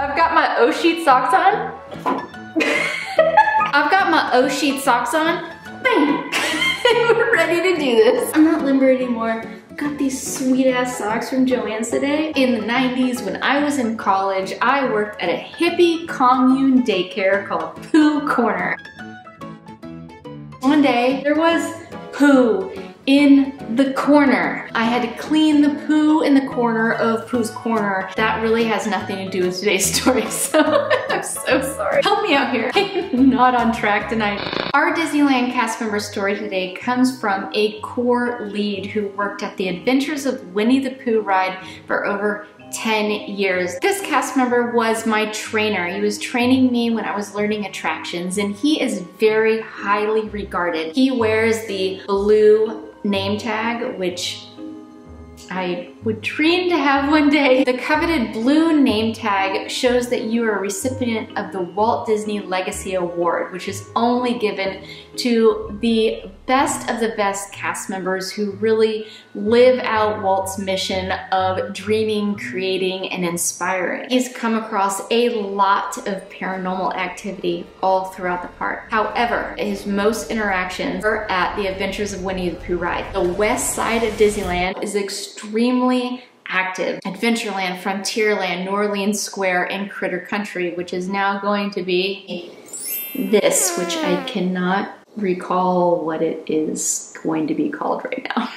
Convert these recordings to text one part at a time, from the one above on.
I've got my O-sheet socks on. I've got my O-sheet socks on. Bang! We're ready to do this. I'm not limber anymore. Got these sweet ass socks from Joann's today. In the 90s, when I was in college, I worked at a hippie commune daycare called Pooh Corner. One day, there was poo in the corner. I had to clean the poo in the corner of Pooh's Corner. That really has nothing to do with today's story, so I'm so sorry. Help me out here. I'm not on track tonight. Our Disneyland cast member story today comes from a core lead who worked at the Adventures of Winnie the Pooh ride for over 10 years. This cast member was my trainer. He was training me when I was learning attractions, and he is very highly regarded. He wears the blue name tag, which I would dream to have one day. The coveted blue name tag shows that you are a recipient of the Walt Disney Legacy Award, which is only given to the best of the best cast members who really live out Walt's mission of dreaming, creating, and inspiring. He's come across a lot of paranormal activity all throughout the park. However, his most interactions are at the Adventures of Winnie the Pooh ride. The west side of Disneyland is extremely active. Adventureland, Frontierland, New Orleans Square, and Critter Country, which is now going to be this, which I cannot recall what it is going to be called right now.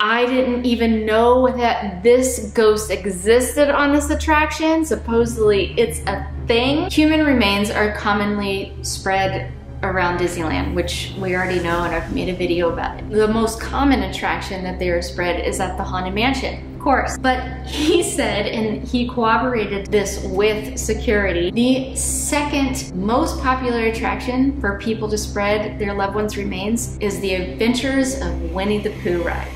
I didn't even know that this ghost existed on this attraction. Supposedly it's a thing. Human remains are commonly spread around Disneyland, which we already know, and I've made a video about it. The most common attraction that they are spread is at the Haunted Mansion, of course. But he said, and he corroborated this with security, the second most popular attraction for people to spread their loved ones' remains is the Adventures of Winnie the Pooh ride.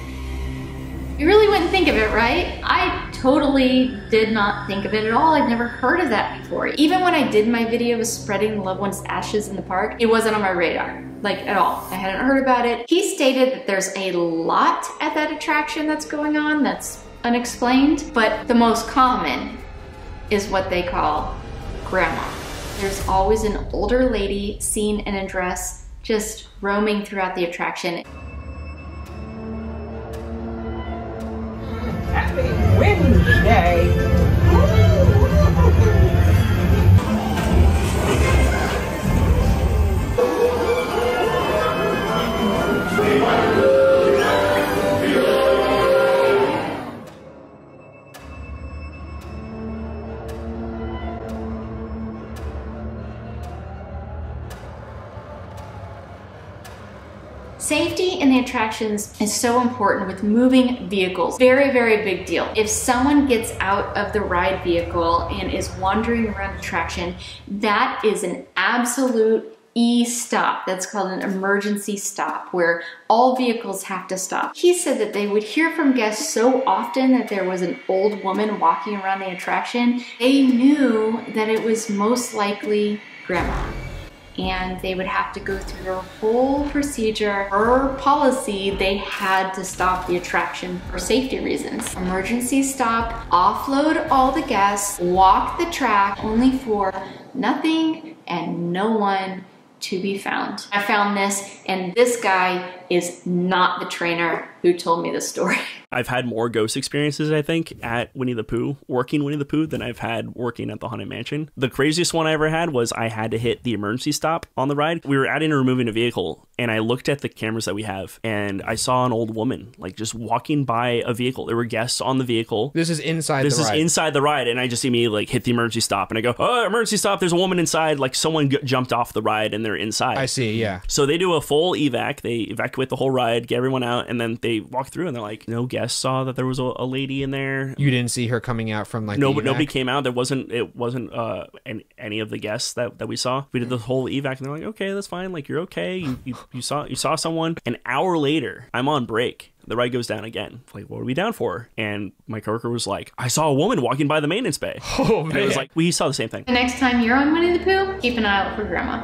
You really wouldn't think of it, right? I totally did not think of it at all. I'd never heard of that before. Even when I did my video of spreading loved one's ashes in the park, it wasn't on my radar, like at all. I hadn't heard about it. He stated that there's a lot at that attraction that's going on that's unexplained, but the most common is what they call grandma. There's always an older lady seen in a dress just roaming throughout the attraction. Happy Wednesday! Safety in the attractions is so important with moving vehicles. Very, very big deal. If someone gets out of the ride vehicle and is wandering around the attraction, that is an absolute E-stop. That's called an emergency stop, where all vehicles have to stop. He said that they would hear from guests so often that there was an old woman walking around the attraction. They knew that it was most likely grandma, and they would have to go through a whole procedure. Per policy, they had to stop the attraction for safety reasons. Emergency stop, offload all the guests, walk the track, only for nothing and no one to be found. I found this, and this guy is not the trainer who told me this story. I've had more ghost experiences, I think, at Winnie the Pooh, working Winnie the Pooh, than I've had working at the Haunted Mansion. The craziest one I ever had was I had to hit the emergency stop on the ride. We were adding and removing a vehicle, and I looked at the cameras that we have, and I saw an old woman, like, just walking by a vehicle. There were guests on the vehicle. This is inside the ride. This is inside the ride, and I just immediately, like, hit the emergency stop, and I go, oh, emergency stop, there's a woman inside. Like, someone jumped off the ride, and they're inside. I see, yeah. So they do a full evac. They evacuate the whole ride, get everyone out, and then they walk through, and they're like, no guests saw that there was a lady in there. You didn't see her coming out from, like, nobody came out. There wasn't, it wasn't any of the guests that we saw. We did the whole evac, and they're like, okay, that's fine. Like, you're okay. You saw someone. An hour later, I'm on break. The ride goes down again. Like, what are we down for? And my coworker was like, I saw a woman walking by the maintenance bay. Oh, man. And it was like, we saw the same thing. The next time you're on Winnie the Pooh, keep an eye out for grandma.